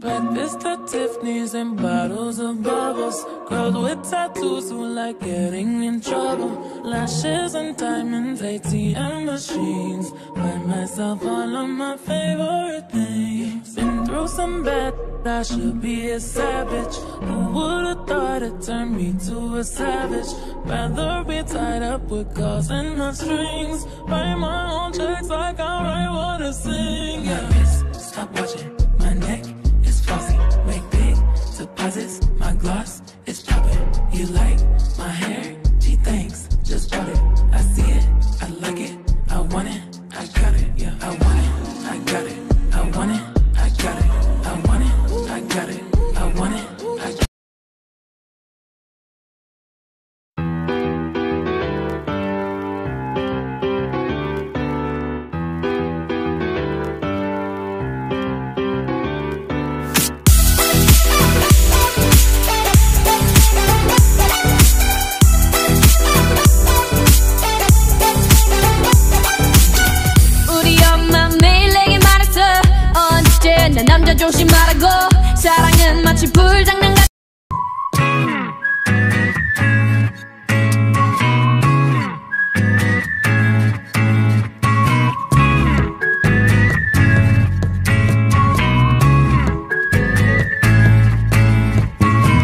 Breakfast at Tiffany's and bottles of bubbles. Girls with tattoos who like getting in trouble. Lashes and diamonds, ATM machines. Buy myself all of my favorite things. Been through some bad, I should be a savage. Who would've thought it turned me to a savage? Rather be tied up with girls and my strings. Write my own checks like I write what I sing. Yeah, miss, stop watching. My neck is flossy, make big deposits, my gloss is popping. You like my hair? She thinks, just bought it. I see it, I like it, I want it, I got it. Yeah, I want it, I got it, I want it, I got it, I want it, I got it, I want it, I got it. 사랑은 마치 불장난 같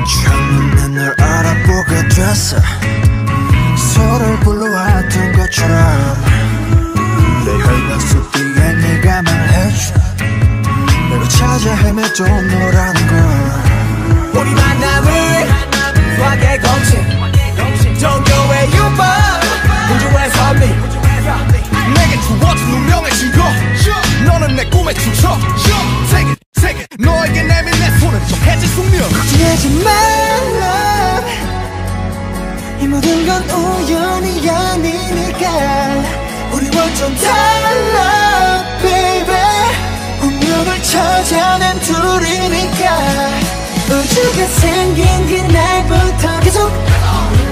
처음에는 널 알아보게 됐어 서로를 불러왔던 것처럼 내 혈관속 뒤에 내가 말해줘 내가 찾아 헤매도 너란 걸 우리 만남은 과거의 공식 종교의 유법 우주의 선미 내게 주어진 운명의 신고 너는 내 꿈의 주석 Take it 너에게 내민 내 손은 정해진 숙명 걱정하지 말라 이 모든 건 우연이 아니니까 우리 완전 달라 baby 운명을 찾아낸 둘이니까 우주가 생긴 그날부터 계속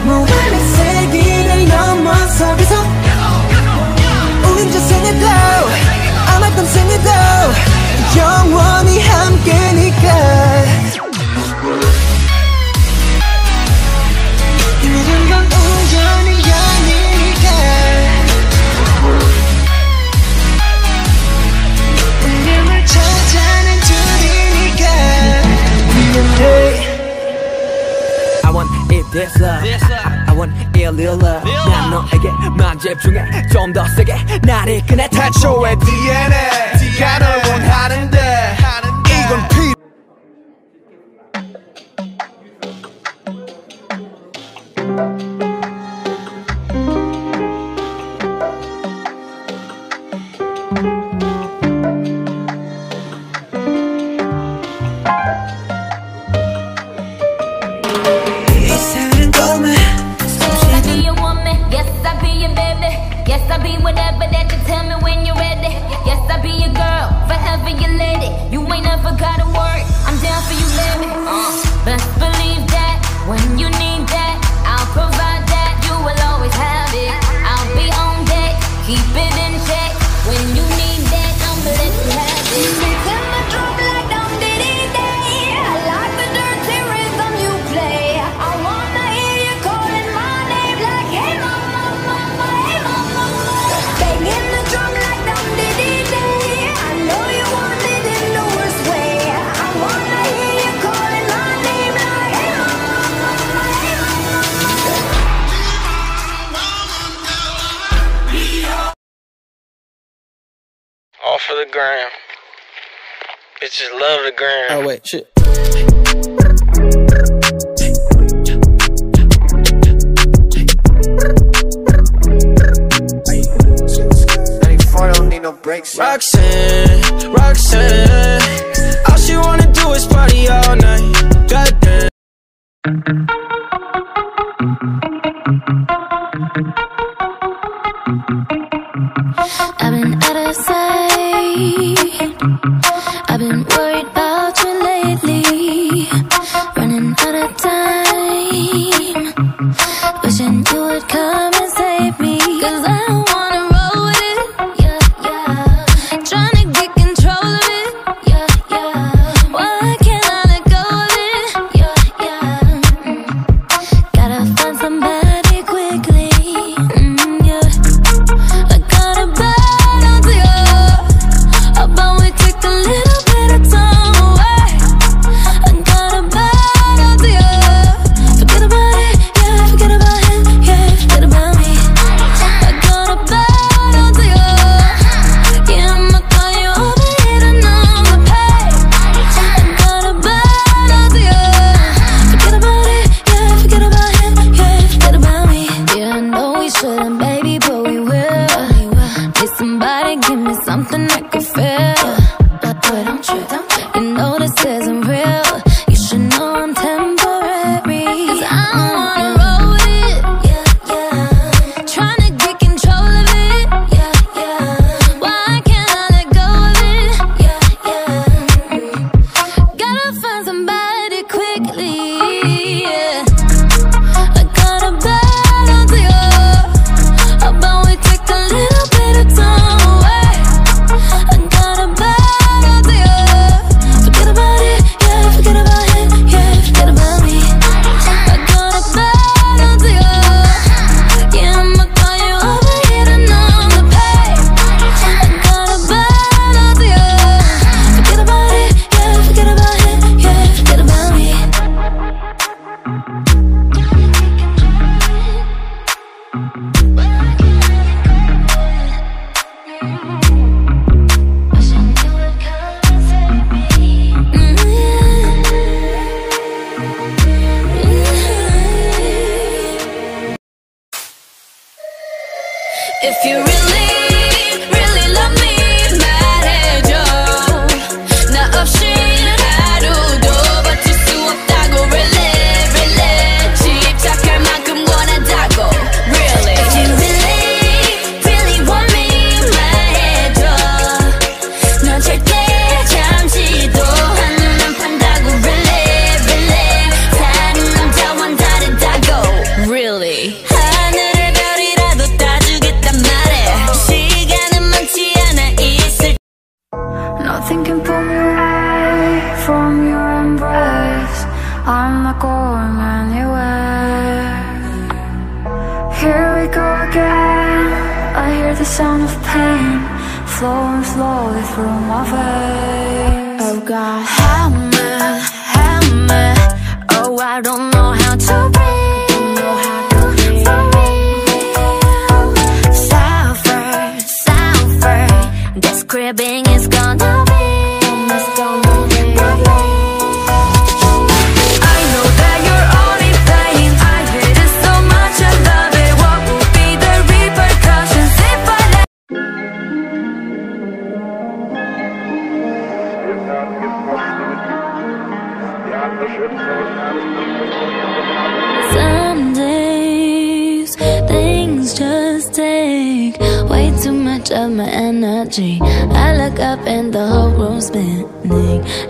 모험의 세기를 넘어서 계속 우린 저생에도 아마 땀생에도 영원히 함께니까 이 모든 건 우연이 I want it this love. I want it real love. 난 너에게 만 집중해 좀 더 세게 나를 꺼내 태초의 DNA가 널 원하는데 이건 필요 in the drum like dum dee dee day. I know you want it in the worst way. bitches love the grind. Oh, wait, shit. Roxanne, Roxanne, all she wanna do is party all night. Goddamn. I've been out of sight, I've been worried about you lately. Running out of time, wishing you would come and save me. Cause I don't wanna roll with it, yeah, yeah. Trying to get control of it, yeah, yeah. Why can't I let go of it, yeah, yeah. Gotta find somebody quickly, yeah. I got a bad idea about we take a little bit of time away. I got a bad idea. Forget about it, yeah. Forget about him, yeah. Forget about me. I got a bad idea. Yeah, I'ma call you over here and I'ma pay. I got a bad idea. Forget about it, yeah. Forget about him, yeah. Forget about me. Yeah, I know we shouldn't, baby, but we will. Did somebody give me something I could feel? But I'm true. You know this isn't real. You should know I'm temporary. Cause I don't wanna roll with it, yeah, yeah. Trying to get control of it, yeah, yeah. Why can't I let go of it, yeah, yeah. Gotta find somebody quickly, yeah. I got a bad idea about we take a little bit of time away. I got a bad idea. Forget about it, yeah. Forget about him, yeah. Forget about me. I got a bad idea. Yeah, I'ma call you over here and I'ma pay. I got a bad idea. Forget about it, yeah. Forget about him, yeah. Forget about me. If you really, really love me, 말해줘. 나 없이는 하루도 버틸 수 없다고. Really, really 집착할 만큼 원한다고. Really. If you really, really want me, 말해줘. 넌 절대 잠시도 한눈 안 판다고. Really, really 다른 남자와는 다르다고. Really. Nothing can pull me away from your embrace. I'm not going anywhere. Here we go again. I hear the sound of pain flowing slowly through my veins. I've got hammer, hammer. Oh, I don't know how to breathe. This cribbing is gonna be, it's gonna be. I know that you're only playing. I hate it so much, I love it. What would be the repercussions if I let? Some days things just take way too much of my energy. I look up and the whole room's spinning.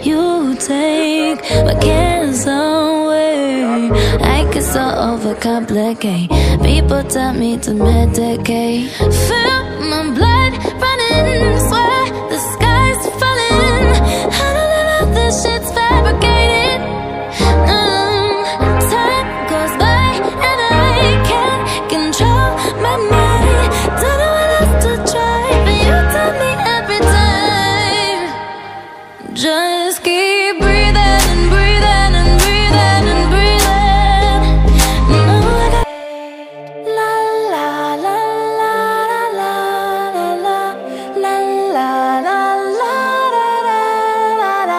You take my cares away. I get so overcomplicate. People tell me to medicate. Feel my blood running, swear the sky's falling. I don't know how this shit's fabricated. Time goes by and I can't control my mind. Don't know what else to try, but you tell me every time. Just keep breathing and breathing and breathing and breathing. No, I got la la la la la la la la la la la la la la.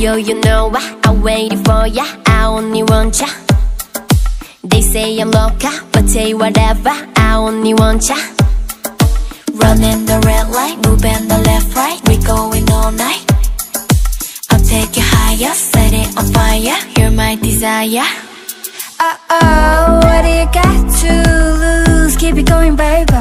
you, you know what? I waited for ya, I only want ya. They say I'm loca, but say whatever, I only want ya. Running the red light, moving the left, right, we going all night. I'll take you higher, set it on fire, you're my desire. Uh-oh, what do you got to lose? Keep it going, baby.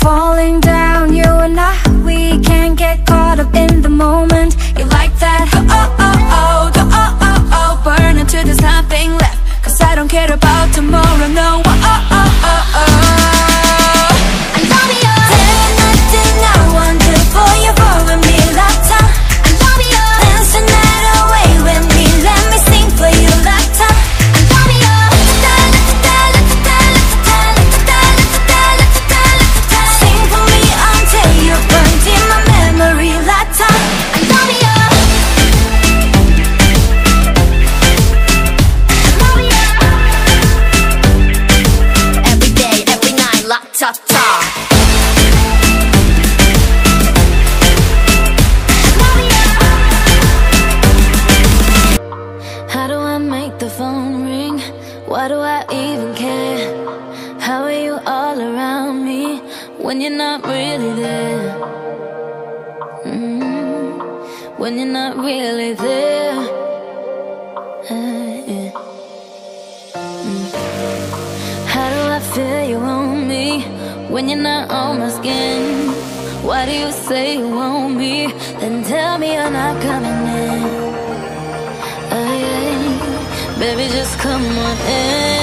Falling down, you and I, we can't get caught up in the moment. You like that? Oh-oh-oh, the oh-oh-oh, burn until there's nothing left, 'cause I don't care about tomorrow, no. Oh-oh-oh-oh, I'm Romeo. Day and night, day now, wonder for you, for me, lifetime. I'm Romeo. Dance the night away with me, let me sing for you, lifetime. When you're not really there, yeah. How do I feel you want me when you're not on my skin? Why do you say you want me, then tell me you're not coming in? Oh, yeah. Baby, just come on in.